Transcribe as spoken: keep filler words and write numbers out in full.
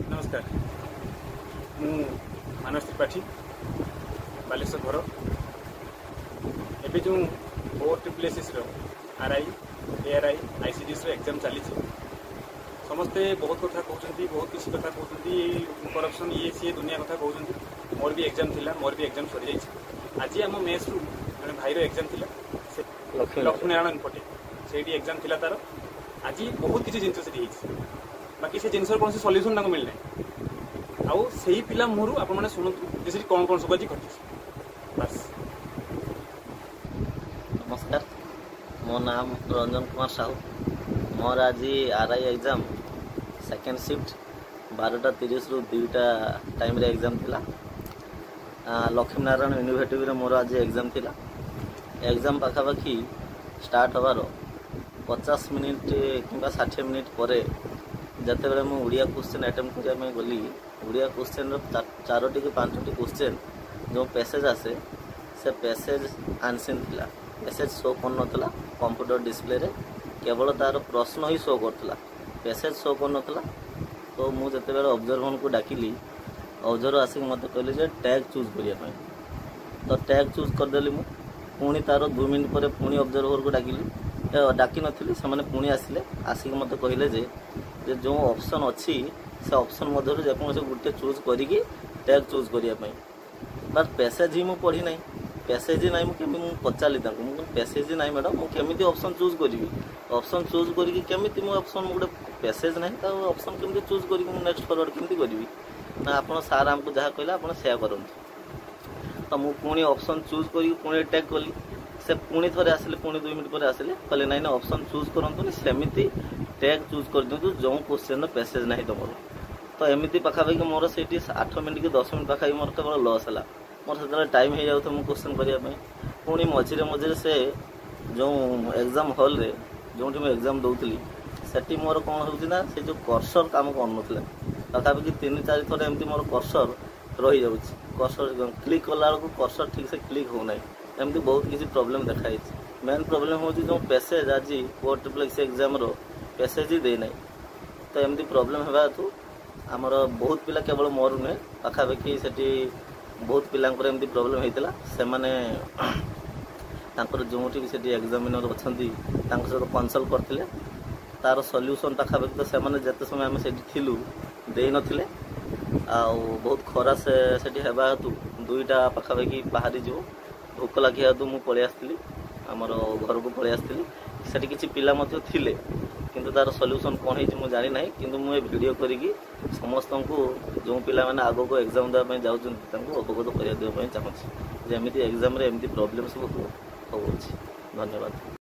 नमस्कार मु मानस त्रिपाठी बालेश्वर घर एवं जो O triple S RI ARI ICDS exam चली समस्ते बहुत कथा कहते बहुत किसी कथा कहते करप्शन ये सी दुनिया कथा कहते मोर भी एग्जाम थिला मोर भी एग्जाम सरी जाइए आज आम मेस रु मैं भाईर एग्जाम थिला लक्ष्मीनारायण पटे से एग्जाम थिला तार आज बहुत किसी जिन बाकी से जिनसर कौन सल्यूसन तक मिलना आउ से ही पिला मुहर आप शुणु कौन कौन सब आज घटी बस। नमस्कार मो नाम रंजन कुमार साहू मोर आज आरआई एग्जाम सेकेंड शिफ्ट बारटा तीस रु दुईटा टाइम एग्जाम थिला लक्ष्मीनारायण यूनिवर्सिटी मोर आज एग्जाम थिला एग्जाम पाखापाखी स्टार्ट हबार पचास मिनिट कि षाठी मिनिट पर जिते बड़े मुझे क्वेश्चन आइटम करने गली ओडिया क्वेश्चन चारोटी कि पांचटी क्वेश्चन जो पैसेज आसे से पैसेज आनसीन थिला पैसेज शो कर ना कंप्यूटर डिस्प्ले रे केवल तार प्रश्न ही शो करता पैसेज शो कर ना तो मुझे बड़े ऑब्जर्वर को डाकिली ऑब्जर्वर आसिक मत कहले टैग चूज करने तो टैग चूज करदेली मु पुणी तार दो मिनट पर पुणी ऑब्जर्वर को डाकिली डाकी नी से पुणी आसिले आसिक मत कहले जो ऑप्शन अच्छी से ऑप्शन मध्य जो गोटे चूज करी टैग चूज करने बट पैसेज ही मुझे पढ़ी ना पैसेज ही ना मुझे पचारि पैसेज ही ना मैडम मुझे ऑप्शन चूज करी ऑप्शन चूज करी केमी ऑप्शन गोटे पैसेज ना तो ऑप्शन केमी चूज करी नेक्स्ट फरवर्ड केमी करी ना आप सार आमको जहाँ कहला आप सेया करते तो मुझे पुणी ऑप्शन चूज करी पुणी टैग कली से पुणी थे आसिले पुणी दुई मिनट पर आसिले कहले नाई ना ऑप्शन चूज करते सेमती टैग चूज कर दिवत जो क्वेश्चन पैसेज ना तुम तो एमती पाखापाखि मोर से आठ मिनट कि दस मिनट पाखापाखि मोर केवल लस है मोर से टाइम हो जाता मुझे क्वेश्चन करने पुणी मझे मझे से जो एग्जाम हॉल रे जो मुझे एग्जाम दूसरी सेठी मोर कौन होना से जो कर्सर कम कर पाखापाखि तीन चार थर एमती मोर कर्सर रही जाऊँच कर्सर क्लिक कला बेलू कर्सर ठीक से क्लिक होना एमती बहुत किसी प्रोब्लेम देखाई मेन प्रोब्लेम हूँ जो पैसेज आज O triple S exam passage ही देना तो एमती प्रोब्लेम होगा तो आमर बहुत पिला केवल मोर नुहे पाखापाखि से बहुत पिला एमती प्रोब्लेम होता से जो भी एग्जामिनर अच्छा सहित कनसल्ट करते तार सल्यूसन पाखापाखि तो से जिते समय आम से नथिले आ बहुत खरा से होगा हेतु दुईटा पाखापाखि बाहरी जो भोक लगे हेतु मुझे पलि आसती आमर घर को पलि आसती से किसी पिला थे किंतु तार सल्यूसन कौन हो जानी ना किंतु मुझे वीडियो करी समस्त को जो पिला मैंने आग को एग्जाम देवाई जाऊँ अवगत कराइवाई चाहूँगी एमती एग्जाम एमती प्रॉब्लम सब हो धन्यवाद।